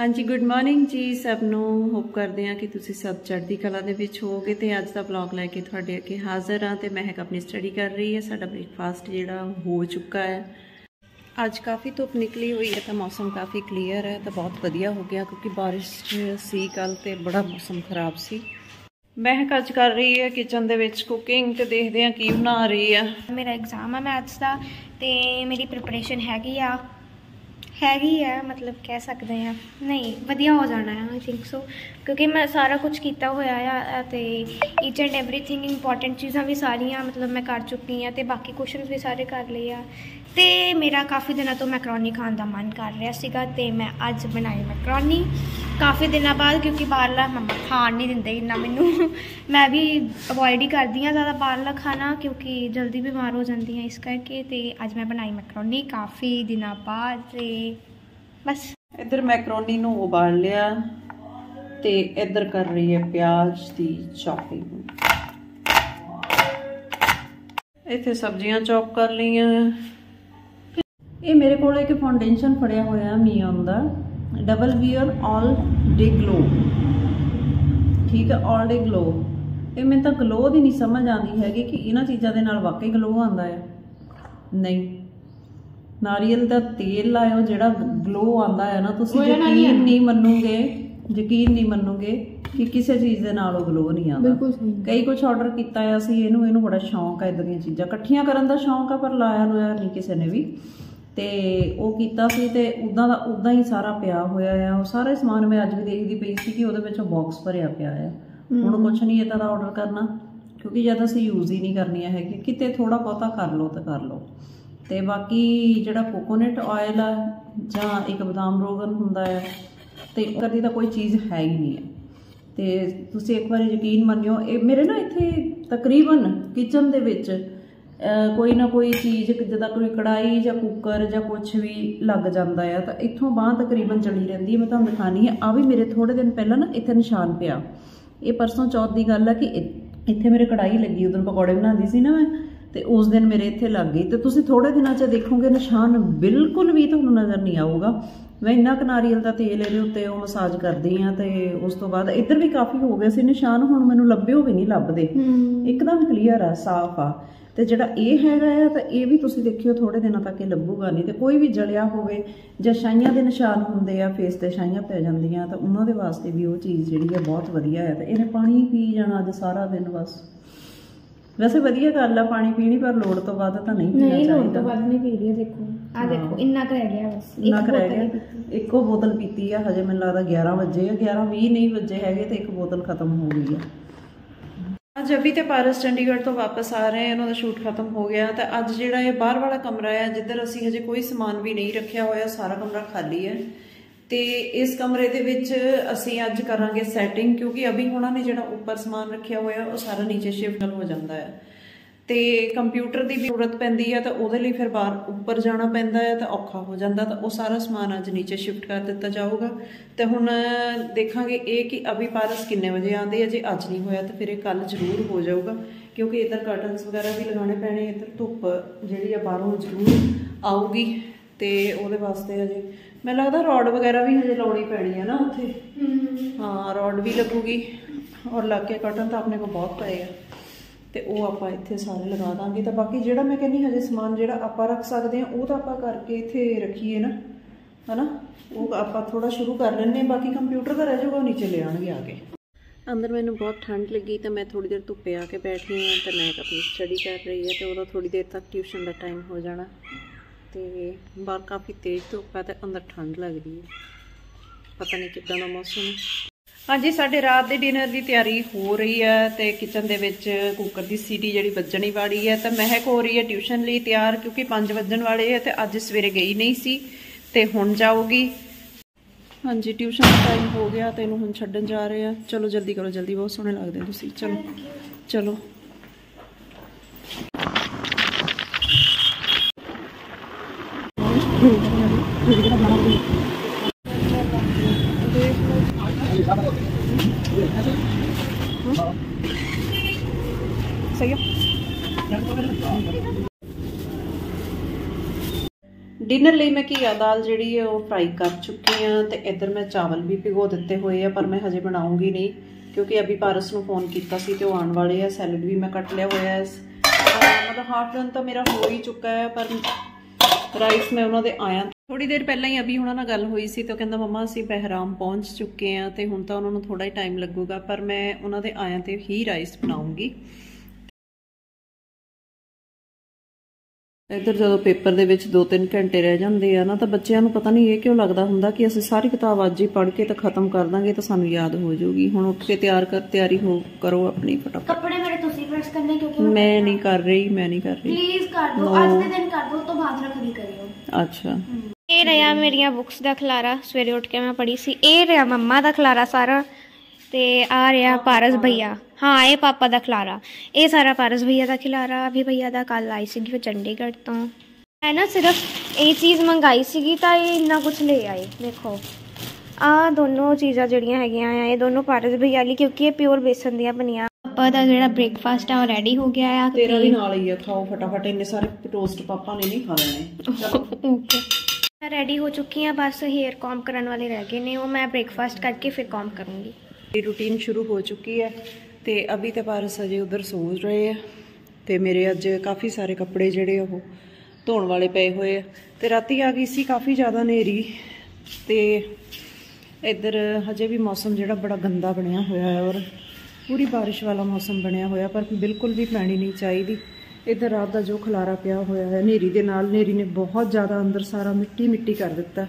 हाँ जी, good morning जी सबनों। होप करते हैं कि तुसी सब चढ़ती कला दे विच होगे। तो अज का ब्लॉग लैके तुहाडे अगे हाज़र हाँ। तो महक अपनी स्टडी कर रही है। साडा ब्रेकफास्ट जिहड़ा हो चुका है। आज काफ़ी धुप निकली हुई है तो मौसम काफ़ी क्लीयर है, तो बहुत वधिया हो गया क्योंकि बारिश सी कल तो बड़ा मौसम खराब सी। महक अज कर रही है किचन दे विच कुकिंग, तो देखते हैं की बना रही है। मेरा एग्जाम है मैथ्स का, तो मेरी प्रिपरेशन हैगी आ हैगी है, मतलब कह सकते हैं नहीं वधिया हो जाना है। आई थिंक सो क्योंकि मैं सारा कुछ किया होया है, तो ईच एंड एवरीथिंग इंपॉर्टेंट चीज़ा भी सारिया मतलब मैं कर चुकी हाँ, तो बाकी क्वेश्चन भी सारे कर लिए आ। तो मेरा काफ़ी दिनों तो मैकरोनी खाने का मन कर रहा सीगा, तो मैं अज बनाई मैकरोनी काफ़ी दिनों बाद, क्योंकि बाहरला मम्मा खाण नहीं दिंदे इन्ना मैनू। मैं भी अवॉइड ही करती हाँ ज़्यादा बाहरला खाना, क्योंकि जल्दी बीमार हो जाती हाँ इस करके। तो अज मैं बनाई मैकरोनी काफ़ी दिनों बाद। बस इधर मैकरोनी नूं उबाल लिया, तो इधर कर रही है प्याज की चॉपिंग। इतने सब्जियां चॉप कर लिया। ये मेरे को एक फाउंडेशन फड़िया होया मियन का, double wear all day glow, ठीक है ऑल डे ग्लो। ये मैं तो ग्लो की नहीं समझ आती हैगी कि इन्होंने चीज़ों के नाल वाकई ग्लो आता है। नहीं, नारियल का तेल लाओ जो ग्लो आता है ना, तो यकीन नहीं मनोगे, यकीन नहीं मनोगे कि किसी चीज़ के नाल ग्लो नहीं आता। कई कुछ ऑर्डर किया असी, इनू इनू बड़ा शौक है इदां दी चीज़ां इकट्ठियां करन दा शौक है, पर लाया लोया नहीं किसी ने भी। तो वह किया उदा का उदा ही सारा पिया होया है। वो सारा समान मैं अज भी देखती पई सी कि वो बॉक्स भरया पिया है। हुण कुछ नहीं इदां दा ऑर्डर करना, क्योंकि जद असी यूज़ ही नहीं करनी है कि थोड़ा बहुता कर लो तो कर लो। तो बाकी जिहड़ा कोकोनट ऑयल है जां एक बदाम रोगन हुंदा है, तो कदी तां कोई चीज़ है ही नहीं है। तो तुसीं एक बार यकीन मन्नियो, मेरे ना इत्थे तकरीबन किचन दे विच कोई ना कोई चीज़ जिदा कोई कढ़ाई जां कुकर जां कुछ भी लग जाता है, तो इत्थों बांह तकरीबन चली रहिंदी है। मैं तुहानूं दिखानी है, आ भी मेरे थोड़े दिन पहले ना इत्थे निशान पिया। ये परसों चौथ की गल है कि इत्थे मेरे कढ़ाई लगी, उदों पकौड़े बनाती सी ना मैं, तो उस दिन मेरे इत्थे लग गई। तो तुसीं थोड़े दिनों च देखोगे निशान बिल्कुल भी तुहानूं नज़र नहीं आऊगा। मैं इन्ना क नारियल का तेल इहदे उत्ते ओह मसाज करदी हां, ते उस तो बाद इधर भी काफ़ी हो गए सी निशान। हुण मैनूं लभ्यो भी नहीं लभदे, एकदम क्लीयर आ साफ आ। तो जिहड़ा इह हैगा तो यह भी तुसीं देखियो थोड़े दिनों तक लभूगा नहीं। तो कोई भी जलिया होवे जां छाइयां दे निशान हुंदे आ, फेस ते छाइयां पै जांदियां, तो उन्हां दे वास्ते भी ओह चीज़ जिहड़ी है बहुत वधिया है। तो इहने पानी पी जाना अज सारा दिन बस। वैसे वधिया गल आ पानी पीनी, पर लोड़ तो बाद तो नहीं पीना चाहिदा। नहीं पी रही है, देखो आ देखो इन्ना कर गया बस, इन्ना कर गया। एको बोतल पीती है हजे, मैनूं लगदा 11 बजे 11:20 नहीं बजे है, तो एक बोतल खत्म हो गई है। अज अभी तो पारस चंडीगढ़ तो वापस आ रहे हैं, उन्होंने शूट खत्म हो गया। तो अज जिहड़ा ये बाहर वाला कमरा है जिधर असीं हजे कोई समान भी नहीं रखिया होया, सारा कमरा खाली है। तो इस कमरे के विच असी अज करांगे सैटिंग, क्योंकि अभी उन्होंने जिहड़ा ऊपर समान रखिया होया वो सारा नीचे शिफ्ट हो जाता है। तो कंप्यूटर की भी जरूरत पैंदी है, तो उहदे लई फिर बाहर उपर जाना पैंदा है, तो औखा हो जाता। तो वह सारा समान अज नीचे शिफ्ट कर दिता जाऊगा। तो हुण देखांगे ये कि अभी पारस किन्ने बजे आते हैं। जे अज नहीं होया तो फिर कल जरूर हो जाऊगा, क्योंकि इधर कर्टनस वगैरह भी लगाने पैने, इधर धुप जिहड़ी आ बाहरों जरूर आऊगी। तो उहदे वास्ते हजे मैं लगता रॉड वगैरह भी हजे लानी पैनी है ना उत्थे, हाँ रॉड भी लगूगी। और लग के कटन तो अपने को बहुत पए है, तो वो आप इत्थे सारे लगा देंगे। तो बाकी जिहड़ा मैं कहनी हजे समान जिहड़ा आप रख सकते हैं वो तो आप करके इत्थे रखीए ना, है ना। वो आप थोड़ा शुरू कर लेंगे, बाकी कंप्यूटर का रह जाऊगा नीचे ले आएंगे आके। अंदर मैनूं बहुत ठंड लगी, तो मैं थोड़ी देर धुप्पे आके बैठी हाँ। तो मैं अपनी स्टडी कर रही है, तो उहदा थोड़ी देर तक ट्यूशन का टाइम हो जाना। तो बाहर काफ़ी तेज़ धुप है, तो अंदर ठंड लग रही है, पता नहीं कितना का मौसम है। हाँ जी, साढ़े रात के डिनर की तैयारी हो रही है। तो किचन के विच कुकर की सीटी जी बजनी वाली है। तो महक हो रही है ट्यूशन लिए तैयार, क्योंकि 5 बजन वाले है। तो अज सवेरे गई नहीं सी, तो हुण जाऊगी। हाँ जी, ट्यूशन का टाइम हो गया, तो इन्हूं हुण छड्डन जा रहे हैं। चलो जल्दी करो जल्दी, बहुत सोहणे लगदे तुसीं। चलो चलो डिनर लिए मैं घी दाल जी है वह फ्राई कर चुकी हाँ। तो इधर मैं चावल भी भिगो दिते हुए हैं पर मैं हजे बनाऊँगी नहीं क्योंकि अभी पारस को फोन किया तो आने वाले है। सैलड भी मैं कट लिया हुआ है, मतलब हाफ डन तो मेरा हो ही चुका है पर राइस मैं उन्होंने आया थोड़ी देर पहले ही अभी उन्होंने गल हुई सी तो कहना मम्मा असी बहराम पहुँच चुके हैं तो हूँ तो उन्होंने थोड़ा ही टाइम लगेगा पर मैं उन्होंने आया तो ही राइस बनाऊँगी। इधर जो पेपर दे विच 2-3 घंटे रह जाते हैं ना तो बच्चों को पता नहीं ये क्यों लगता होंगे कि असी सारी किताब अज ही पढ़ के तो खत्म कर देंगे तो सानू याद हो जाऊगी। हुण उठ के तैयारी हो करो अपनी फटाफट। कपड़े मेरे तुसीं प्रेस करने क्योंकि मैं नहीं कर रही, मैं नहीं कर रही। प्लीज कर दो, आज दे दिन कर दो, तो बाद रख दी करियो। अच्छा ये रहा मेरिया बुक्स दा खलारा, सवेरे उठ के मैं पढ़ी सी। ये रहा मम्मा दा खलारा सारा ते आ रहा पारस भैया, हाँ ये पापा का खिलारा, ये सारा पारस भैया का खिलारा। अभी भैया का कल आई सी चंडीगढ़ तो है ना, सिर्फ ये चीज़ मंगाई सी तो ये इन्ना कुछ ले आए। देखो आ दोनों चीज़ा जड़िया है दोनों पारस भैया ली क्योंकि ये प्योर बेसन दिया बनिया। पापा का जो ब्रेकफास्ट है वो रेडी हो गया है, तेरा भी नाल ही है, खाओ फटाफट, इतने सारे टोस्ट पापा ने नहीं खाने। मैं रेडी हो चुकी हाँ, बस हेयर कॉम करने वाले रह गए ने, वो मैं ब्रेकफास्ट करके फिर कॉम करूँगी। रूटीन शुरू हो चुकी है तो अभी तो पारस अजे उधर सो रहे हैं तो मेरे अज काफ़ी सारे कपड़े जोड़े वो धोने वाले पे हुए हैं। तो राती आ गई सी काफ़ी ज़्यादा नेरी तो इधर हजे भी मौसम जोड़ा बड़ा गंदा बनया होया है और पूरी बारिश वाला मौसम बनया होया पर बिल्कुल भी पैनी नहीं चाहिए। इधर रात का जो खलारा पिया होया है नेरी दे नाल, नेरी ने बहुत ज़्यादा अंदर सारा मिट्टी मिट्टी कर दिता।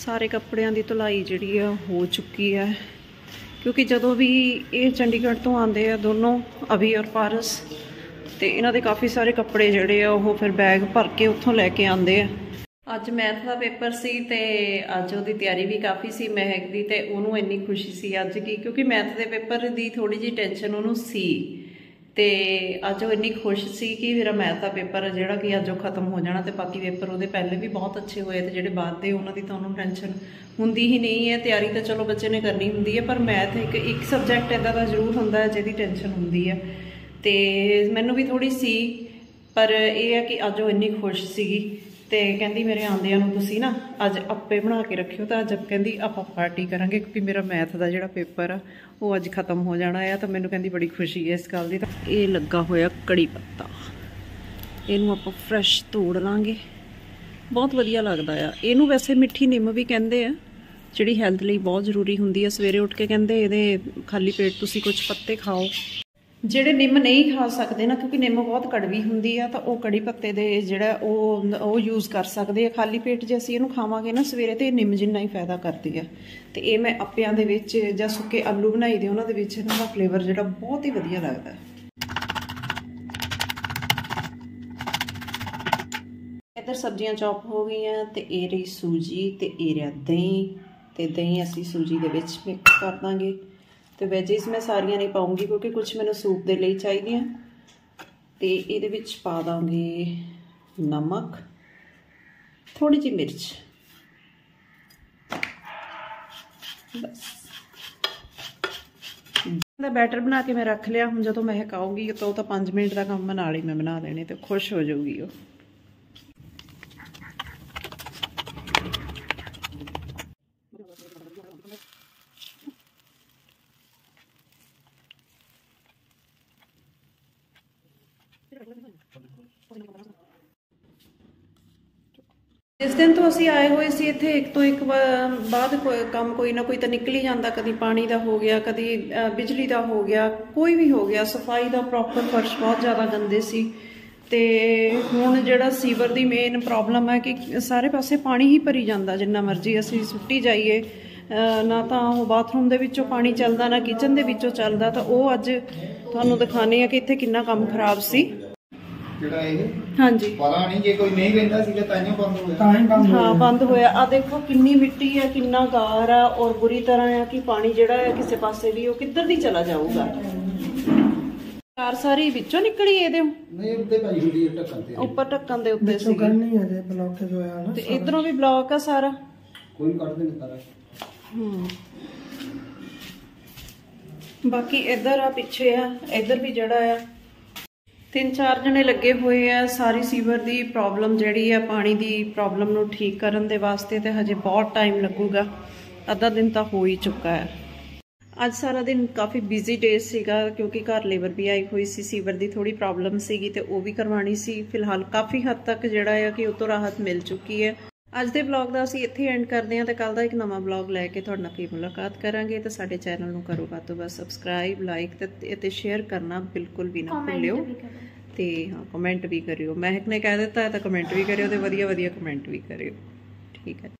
सारे कपड़ियां दी धुलाई जिहड़ी है हो चुकी है क्योंकि जदों भी ये चंडीगढ़ तो आंदे आ दोनों अभी और पारस तो इन्हां दे काफ़ी सारे कपड़े जिहड़े आ वो फिर बैग भर के उत्थों लैके आंदे आ। अज मैथ का पेपर सी ते अज उहदी तैयारी भी काफ़ी सी महक दी ते उहनूं इन्नी खुशी सी अज की क्योंकि मैथ के पेपर दी थोड़ी जी टेंशन उहनूं सी ते अज वो इन्नी खुश सी कि मेरा मैथ का पेपर जिहड़ा कि अज खत्म हो जाना ते बाकी पेपर उहदे पहले भी बहुत अच्छे होए ते जिहड़े बाद दे उहनां दी तां उहनूं टेंशन ਹੁੰਦੀ ही नहीं है। तैयारी तो चलो बच्चे ने करनी ਹੁੰਦੀ है पर मैथ एक सबजैक्ट इदा का जरूर ਹੁੰਦਾ ਜਿਹਦੀ ਟੈਨਸ਼ਨ ਹੁੰਦੀ है तो ਮੈਨੂੰ भी थोड़ी सी पर यह है कि अज वो इन्नी खुश ਸੀਗੀ ਤੇ ਕਹਿੰਦੀ मेरे ਆਂਦਿਆਂ ਨੂੰ ਤੁਸੀਂ ਨਾ ਅੱਜ ਆਪੇ ਬਣਾ ਕੇ ਰੱਖਿਓ ਤਾਂ ਅੱਜ ਕਹਿੰਦੀ ਆਪਾਂ ਪਾਰਟੀ ਕਰਾਂਗੇ क्योंकि मेरा मैथ का ਜਿਹੜਾ पेपर ਆ ਉਹ ਅੱਜ खत्म हो जाना है। तो ਮੈਨੂੰ ਕਹਿੰਦੀ बड़ी खुशी है इस ਗੱਲ ਦੀ। ਤਾਂ ਇਹ ਲੱਗਾ ਹੋਇਆ ਕੜੀ ਪੱਤਾ, ਇਹਨੂੰ ਆਪਾਂ फ्रैश ਤੋੜ ਲਾਂਗੇ, बहुत ਵਧੀਆ ਲੱਗਦਾ ਆ। ਇਹਨੂੰ वैसे ਮਿੱਠੀ ਨਿੰਮ भी ਕਹਿੰਦੇ ਆ ਜਿਹੜੀ ਹੈਲਥ ਲਈ ਬਹੁਤ ਜ਼ਰੂਰੀ ਹੁੰਦੀ ਹੈ। ਸਵੇਰੇ ਉੱਠ ਕੇ ਕਹਿੰਦੇ ਇਹਦੇ ਖਾਲੀ ਪੇਟ ਤੁਸੀਂ ਕੁਝ ਪੱਤੇ ਖਾਓ। ਜਿਹੜੇ ਨਿੰਮ ਨਹੀਂ ਖਾ ਸਕਦੇ ਨਾ ਕਿਉਂਕਿ ਨਿੰਮ ਬਹੁਤ ਕੜਵੀ ਹੁੰਦੀ ਆ ਤਾਂ ਉਹ ਕੜੀ ਪੱਤੇ ਦੇ ਜਿਹੜਾ ਉਹ ਯੂਜ਼ ਕਰ ਸਕਦੇ ਆ ਖਾਲੀ ਪੇਟ। ਜੇ ਅਸੀਂ ਇਹਨੂੰ ਖਾਵਾਂਗੇ ਨਾ ਸਵੇਰੇ ਤੇ ਨਿੰਮ ਜਿੰਨਾ ਹੀ ਫਾਇਦਾ ਕਰਦੀ ਆ। ਤੇ ਇਹ ਮੈਂ ਅੱਪਿਆਂ ਦੇ ਵਿੱਚ ਜਾਂ ਸੁੱਕੇ ਆਲੂ ਬਣਾਈ ਦੇ ਉਹਨਾਂ ਦੇ ਵਿੱਚ ਇਹਨਾਂ ਦਾ ਫਲੇਵਰ ਜਿਹੜਾ ਬਹੁਤ ਹੀ ਵਧੀਆ ਲੱਗਦਾ। इधर सब्जियां चॉप हो गई तो ये रही सूजी तो ये रहा दही, तो दही असी सूजी के विच मिक्स कर देंगे। तो वेजिस मैं सारिया नहीं पाऊँगी क्योंकि कुछ मैंने सूप के लिए चाहिए तो ये पा देंगे नमक, थोड़ी जी मिर्च, बस बैटर बना के मैं रख लिया। हम जो महक आऊँगी तो 5 मिनट का काम बना ही मैं बना देने तो खुश हो जाऊगी वो। इस दिन तो असी आए हुए सी इत्थे एक तो एक बाद काम कोई ना कोई तो निकल ही जाता, कभी पानी का हो गया, कभी बिजली का हो गया, कोई भी हो गया। सफाई का प्रॉपर फर्श बहुत ज़्यादा गंदे सी ते हुण जिहड़ा सीवर की मेन प्रॉब्लम है कि सारे पासे पानी ही भरी जाता, जिन्ना मर्जी असी सुट्टी जाइए ना तो वह बाथरूम के विचों पानी चलता ना किचन के विचों चलता। तो वह अज तुहानूं दिखाने कि इत्थे कितना काम खराब सी। हाँ जी हाँ बंद होया आ देखो किन्नी मिट्टी है किन्ना गार है और बुरी तरह है कि पानी जिहड़ा है किसी पासे भी किधर भी चला जाऊगा। कार सारी विचों निकली एदे ऊपर ढक्कन दे उत्ते सी ते इधरों भी ब्लॉक है सारा। बाकी इधर आ पिछे आ इधर भी जड़ा है तीन चार जने लगे हुए है सारी सीवर की प्रॉब्लम जिहड़ी है पानी की प्रॉब्लम नूं ठीक करन दे वास्ते ते हजे बहुत टाइम लगूगा। आधा दिन तो हो ही चुका है। आज सारा दिन काफ़ी बिजी डे सीगा क्योंकि घर लेबर भी आई हुई सी, सीवर की थोड़ी प्रॉब्लम सीगी तो वो भी करवानी सी। फिलहाल काफ़ी हद तक जिहड़ा है कि उतों राहत मिल चुकी है। अज के ब्लॉग का असीं इत्थे एंड करते हैं तो कल का एक नवां ब्लॉग लैके तुहाडे नाल फिर मुलाकात करांगे। तो साडे चैनल नूं करो बस सबसक्राइब, लाइक ते शेयर करना बिल्कुल भी ना भुल्लिओ। तो हाँ कमेंट भी करियो, महक ने कह दिता है तो कमेंट भी करियो, तो वधिया वधिया कमेंट भी करियो। ठीक है।